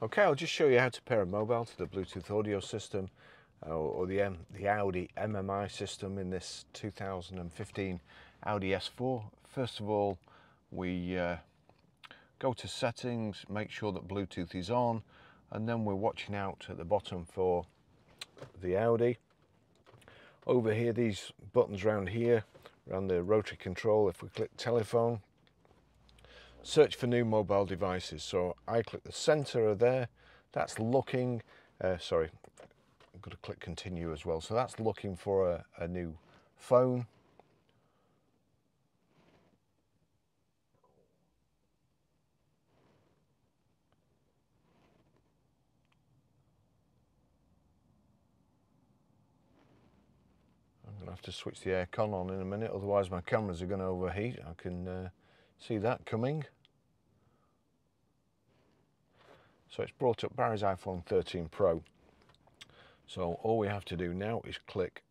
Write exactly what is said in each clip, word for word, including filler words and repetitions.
Okay, I'll just show you how to pair a mobile to the Bluetooth audio system uh, or the, M the Audi M M I system in this two thousand fifteen Audi S four. First of all, we uh, go to settings, make sure that Bluetooth is on, and then we're watching out at the bottom for the Audi. Over here, these buttons around here, around the rotary control, if we click telephone, search for new mobile devices. So I click the center of there, that's looking, uh, sorry, I've got to click continue as well. So that's looking for a, a new phone. Have to switch the aircon on in a minute, otherwise my cameras are going to overheat. I can uh, see that coming. So it's brought up Barry's iPhone thirteen Pro. So all we have to do now is click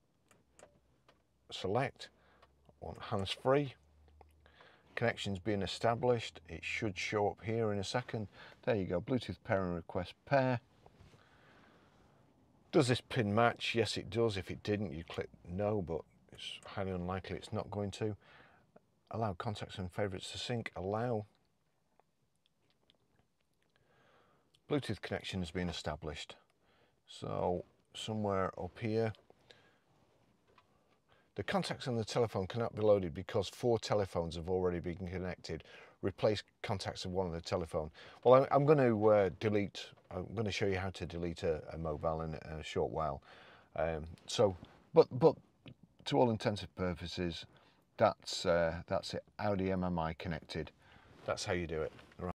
select, I want hands-free, connection's being established, it should show up here in a second. There you go, Bluetooth pairing request pair. Does this pin match? Yes, it does. If it didn't, you click no, but it's highly unlikely it's not going to. Allow contacts and favorites to sync. Allow. Bluetooth connection has been established. So somewhere up here, the contacts on the telephone cannot be loaded because four telephones have already been connected. Replace contacts of one of the telephone. Well, I'm, I'm going to uh, delete, I'm going to show you how to delete a, a mobile in a short while. Um, so, but but to all intents and purposes, that's, uh, that's it, Audi M M I connected. That's how you do it. Right.